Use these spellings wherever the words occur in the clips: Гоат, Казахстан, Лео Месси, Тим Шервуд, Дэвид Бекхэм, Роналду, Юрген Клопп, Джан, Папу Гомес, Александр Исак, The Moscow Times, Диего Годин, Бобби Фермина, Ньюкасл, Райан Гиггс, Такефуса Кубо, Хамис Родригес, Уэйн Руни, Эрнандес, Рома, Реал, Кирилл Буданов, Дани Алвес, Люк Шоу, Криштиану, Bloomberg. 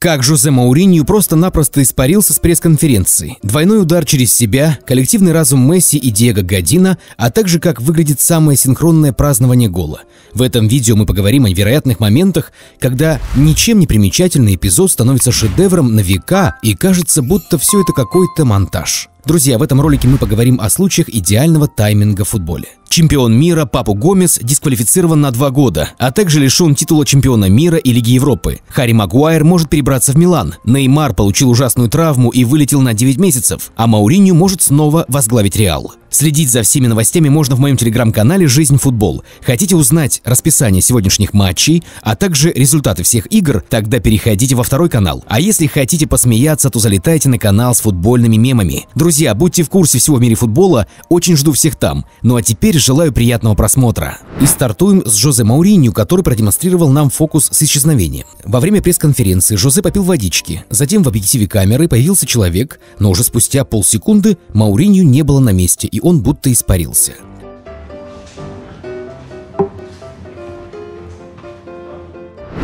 Как Жозе Моуриньо просто-напросто испарился с пресс-конференции. Двойной удар через себя, коллективный разум Месси и Диего Година, а также как выглядит самое синхронное празднование гола. В этом видео мы поговорим о невероятных моментах, когда ничем не примечательный эпизод становится шедевром на века и кажется, будто все это какой-то монтаж. Друзья, в этом ролике мы поговорим о случаях идеального тайминга в футболе. Чемпион мира Папу Гомес дисквалифицирован на 2 года, а также лишен титула чемпиона мира и Лиги Европы. Харри Магуайер может перебраться в Милан. Неймар получил ужасную травму и вылетел на 9 месяцев, а Моуриньо может снова возглавить Реал. Следить за всеми новостями можно в моем телеграм-канале «ЖИЗНЬ ФУТБОЛ». Хотите узнать расписание сегодняшних матчей, а также результаты всех игр? Тогда переходите во второй канал. А если хотите посмеяться, то залетайте на канал с футбольными мемами. Друзья, будьте в курсе всего в мире футбола, очень жду всех там. Ну а теперь желаю приятного просмотра. И стартуем с Жозе Моуриньо, который продемонстрировал нам фокус с исчезновением. Во время пресс-конференции Жозе попил водички, затем в объективе камеры появился человек, но уже спустя полсекунды Моуриньо не было на месте, и он будто испарился.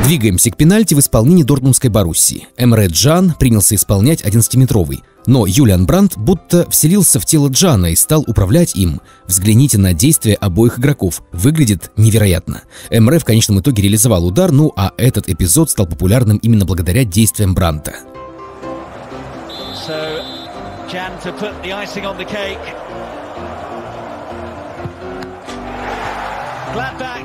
Двигаемся к пенальти в исполнении дортмундской Боруссии. Джан принялся исполнять 11-метровый, но Юлиан Брант будто вселился в тело Джана и стал управлять им. Взгляните на действия обоих игроков, выглядит невероятно. Эмре в конечном итоге реализовал удар, ну а этот эпизод стал популярным именно благодаря действиям Бранта. Jan to put the icing on the cake. Gladbach.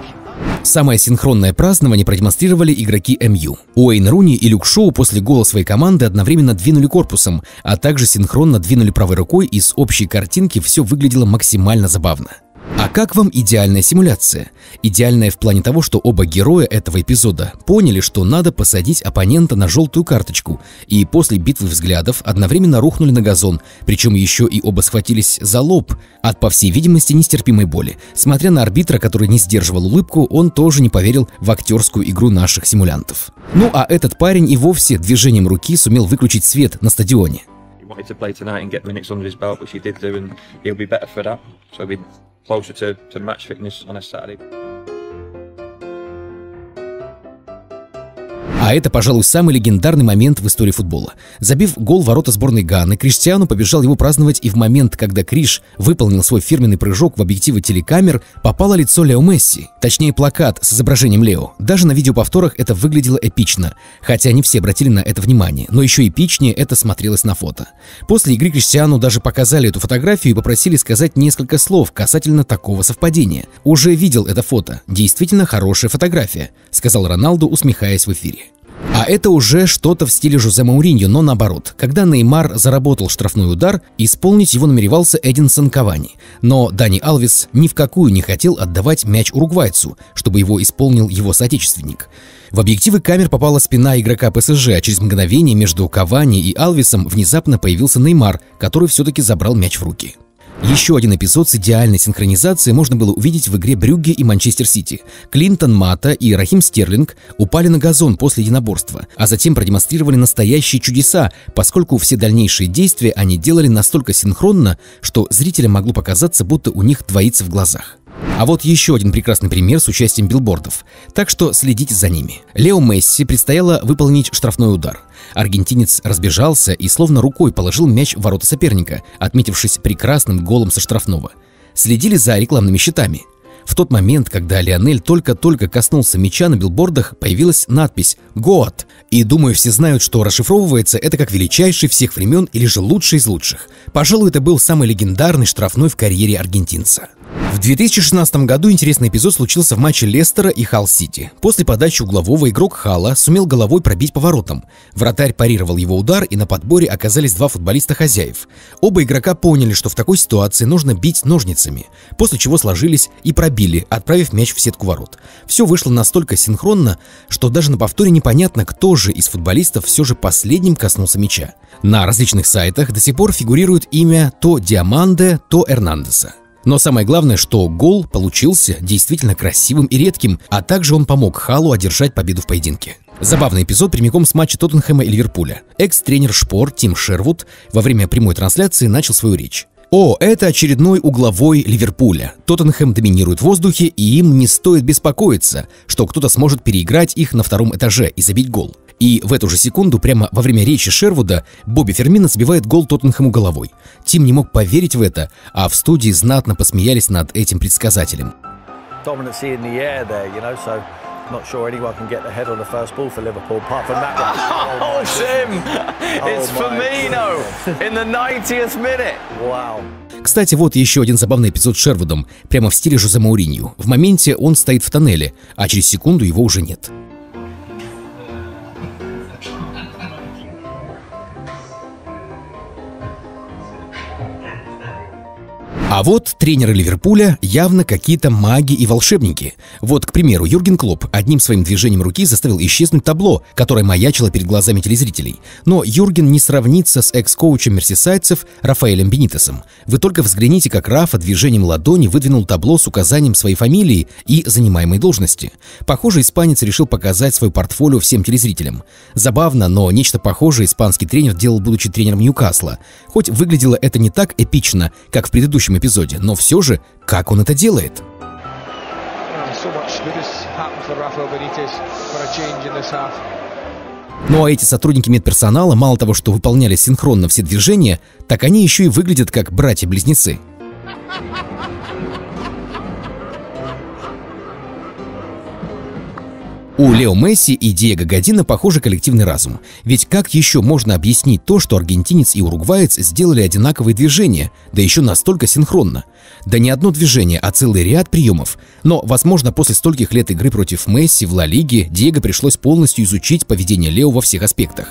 Самое синхронное празднование продемонстрировали игроки МЮ. Уэйн Руни и Люк Шоу после гола своей команды одновременно двинули корпусом, а также синхронно двинули правой рукой, и с общей картинки все выглядело максимально забавно. А как вам идеальная симуляция? Идеальная в плане того, что оба героя этого эпизода поняли, что надо посадить оппонента на желтую карточку, и после битвы взглядов одновременно рухнули на газон, причем еще и оба схватились за лоб от, по всей видимости, нестерпимой боли. Смотря на арбитра, который не сдерживал улыбку, он тоже не поверил в актерскую игру наших симулянтов. Ну а этот парень и вовсе движением руки сумел выключить свет на стадионе. Closer to match fitness on a Saturday. А это, пожалуй, самый легендарный момент в истории футбола. Забив гол в ворота сборной Ганы, Криштиану побежал его праздновать, и в момент, когда Криш выполнил свой фирменный прыжок в объективы телекамер, попало лицо Лео Месси. Точнее, плакат с изображением Лео. Даже на видеоповторах это выглядело эпично. Хотя не все обратили на это внимание, но еще эпичнее это смотрелось на фото. После игры Криштиану даже показали эту фотографию и попросили сказать несколько слов касательно такого совпадения. «Уже видел это фото. Действительно хорошая фотография», — сказал Роналду, усмехаясь в эфире. А это уже что-то в стиле Жозе Моуриньо, но наоборот. Когда Неймар заработал штрафной удар, исполнить его намеревался Эдинсон Кавани. Но Дани Алвес ни в какую не хотел отдавать мяч уругвайцу, чтобы его исполнил его соотечественник. В объективы камер попала спина игрока ПСЖ, а через мгновение между Кавани и Алвесом внезапно появился Неймар, который все-таки забрал мяч в руки. Еще один эпизод с идеальной синхронизацией можно было увидеть в игре Брюгге и Манчестер Сити. Клинтон, Мата и Рахим Стерлинг упали на газон после единоборства, а затем продемонстрировали настоящие чудеса, поскольку все дальнейшие действия они делали настолько синхронно, что зрителям могло показаться, будто у них двоится в глазах. А вот еще один прекрасный пример с участием билбордов, так что следите за ними. Лео Месси предстояло выполнить штрафной удар. Аргентинец разбежался и словно рукой положил мяч в ворота соперника, отметившись прекрасным голом со штрафного. Следили за рекламными щитами. В тот момент, когда Лионель только-только коснулся мяча, на билбордах появилась надпись «Гоат». И думаю, все знают, что расшифровывается это как величайший всех времен или же лучший из лучших. Пожалуй, это был самый легендарный штрафной в карьере аргентинца. В 2016 году интересный эпизод случился в матче Лестера и Халл-Сити. После подачи углового игрок Халла сумел головой пробить по воротам. Вратарь парировал его удар, и на подборе оказались два футболиста хозяев. Оба игрока поняли, что в такой ситуации нужно бить ножницами, после чего сложились и пробили, отправив мяч в сетку ворот. Все вышло настолько синхронно, что даже на повторе непонятно, кто же из футболистов все же последним коснулся мяча. На различных сайтах до сих пор фигурирует имя то Диаманде, то Эрнандеса. Но самое главное, что гол получился действительно красивым и редким, а также он помог Халу одержать победу в поединке. Забавный эпизод прямиком с матча Тоттенхэма и Ливерпуля. Экс-тренер Шпор Тим Шервуд во время прямой трансляции начал свою речь. «О, это очередной угловой Ливерпуля. Тоттенхэм доминирует в воздухе, и им не стоит беспокоиться, что кто-то сможет переиграть их на втором этаже и забить гол. И в эту же секунду, прямо во время речи Шервуда, Бобби Фермина сбивает гол Тоттенхэму головой. Тим не мог поверить в это, а в студии знатно посмеялись над этим предсказателем. Not sure anyone can get the head on the first ball for Liverpool, apart from that one. Oh, it's him! It's Firmino in the 90th minute. Wow. Кстати, вот еще один забавный эпизод с Шервудом, прямо в стиле Жозе Моуриньо. В моменте он стоит в тоннеле, а через секунду его уже нет. А вот тренеры Ливерпуля явно какие-то маги и волшебники. Вот, к примеру, Юрген Клопп одним своим движением руки заставил исчезнуть табло, которое маячило перед глазами телезрителей. Но Юрген не сравнится с экс-коучем мерсисайдцев Рафаэлем Бенитесом. Вы только взгляните, как Рафа движением ладони выдвинул табло с указанием своей фамилии и занимаемой должности. Похоже, испанец решил показать свое портфолио всем телезрителям. Забавно, но нечто похожее испанский тренер делал, будучи тренером Ньюкасла. Хоть выглядело это не так эпично, как в предыдущем эпизоде, но все же, как он это делает? Ну а эти сотрудники медперсонала мало того, что выполняли синхронно все движения, так они еще и выглядят как братья-близнецы. У Лео Месси и Диего Година, похоже, коллективный разум. Ведь как еще можно объяснить то, что аргентинец и уругваец сделали одинаковые движения, да еще настолько синхронно? Да не одно движение, а целый ряд приемов. Но, возможно, после стольких лет игры против Месси в Ла Лиге Диего пришлось полностью изучить поведение Лео во всех аспектах.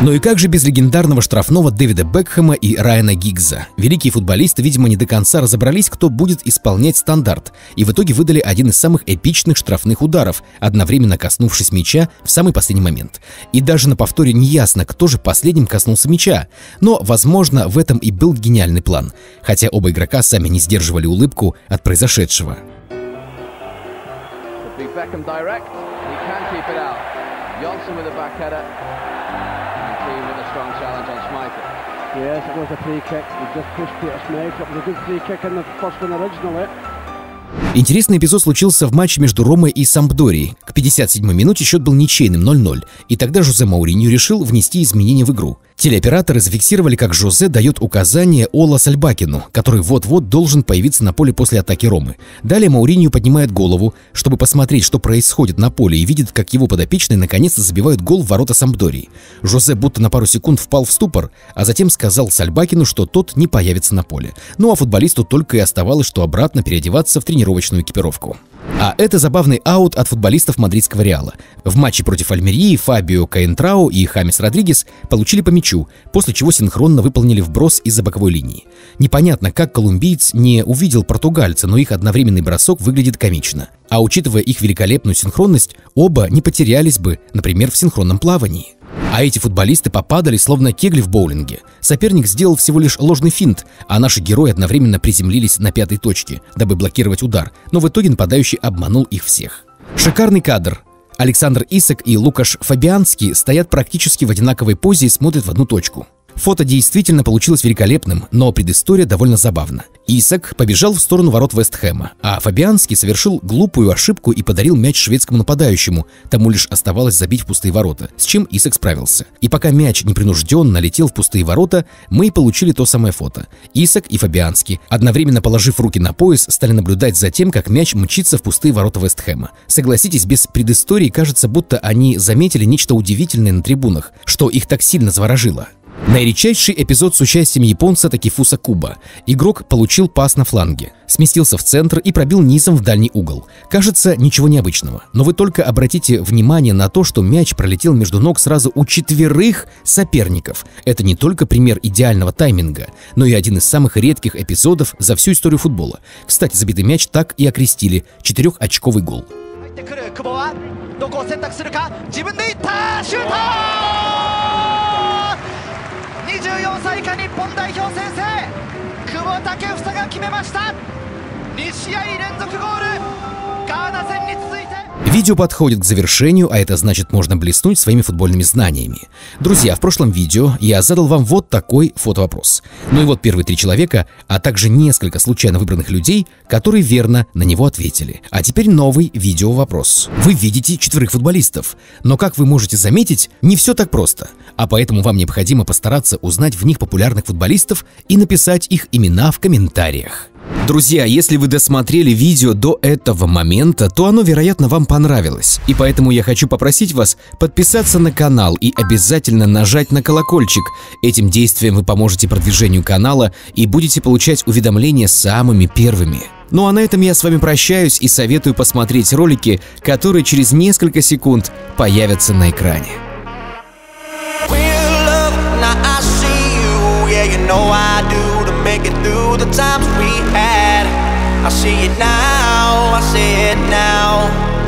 Ну и как же без легендарного штрафного Дэвида Бекхэма и Райана Гиггса? Великие футболисты, видимо, не до конца разобрались, кто будет исполнять стандарт, и в итоге выдали один из самых эпичных штрафных ударов, одновременно коснувшись мяча в самый последний момент. И даже на повторе неясно, кто же последним коснулся мяча, но, возможно, в этом и был гениальный план, хотя оба игрока сами не сдерживали улыбку от произошедшего. Интересный эпизод случился в матче между Ромой и Сампдорией. К 57-й минуте счет был ничейным 0-0, и тогда Жозе Моуриньо решил внести изменения в игру. Телеоператоры зафиксировали, как Жозе дает указание Ола Сальбакину, который вот-вот должен появиться на поле после атаки Ромы. Далее Моуриньо поднимает голову, чтобы посмотреть, что происходит на поле, и видит, как его подопечные наконец-то забивают гол в ворота Сампдории. Жозе будто на пару секунд впал в ступор, а затем сказал Сальбакину, что тот не появится на поле. Ну а футболисту только и оставалось, что обратно переодеваться в тренировочную экипировку. А это забавный аут от футболистов мадридского Реала. В матче против Альмерии Фабио Каентрау и Хамис Родригес получили по мячу, после чего синхронно выполнили вброс из-за боковой линии. Непонятно, как колумбиец не увидел португальца, но их одновременный бросок выглядит комично. А учитывая их великолепную синхронность, оба не потерялись бы, например, в синхронном плавании. А эти футболисты попадали, словно кегли в боулинге. Соперник сделал всего лишь ложный финт, а наши герои одновременно приземлились на пятой точке, дабы блокировать удар, но в итоге нападающий обманул их всех. Шикарный кадр. Александр Исак и Лукаш Фабианский стоят практически в одинаковой позе и смотрят в одну точку. Фото действительно получилось великолепным, но предыстория довольно забавна. Исак побежал в сторону ворот Вестхэма, а Фабианский совершил глупую ошибку и подарил мяч шведскому нападающему, тому лишь оставалось забить в пустые ворота, с чем Исак справился. И пока мяч непринужденно летел в пустые ворота, мы получили то самое фото. Исак и Фабианский, одновременно положив руки на пояс, стали наблюдать за тем, как мяч мчится в пустые ворота Вестхэма. Согласитесь, без предыстории кажется, будто они заметили нечто удивительное на трибунах, что их так сильно заворожило. Наиречайший эпизод с участием японца Такефуса Кубо. Игрок получил пас на фланге, сместился в центр и пробил низом в дальний угол. Кажется, ничего необычного, но вы только обратите внимание на то, что мяч пролетел между ног сразу у 4 соперников. Это не только пример идеального тайминга, но и один из самых редких эпизодов за всю историю футбола. Кстати, забитый мяч так и окрестили – 4-очковый гол. Видео подходит к завершению, а это значит, можно блеснуть своими футбольными знаниями. Друзья, в прошлом видео я задал вам вот такой фотовопрос. Ну и вот первые 3 человека, а также несколько случайно выбранных людей, которые верно на него ответили. А теперь новый видеовопрос. Вы видите 4 футболистов, но, как вы можете заметить, не все так просто. А поэтому вам необходимо постараться узнать в них популярных футболистов и написать их имена в комментариях. Друзья, если вы досмотрели видео до этого момента, то оно, вероятно, вам понравилось. И поэтому я хочу попросить вас подписаться на канал и обязательно нажать на колокольчик. Этим действием вы поможете продвижению канала и будете получать уведомления самыми первыми. Ну а на этом я с вами прощаюсь и советую посмотреть ролики, которые через несколько секунд появятся на экране. The times we had, I see it now, I see it now.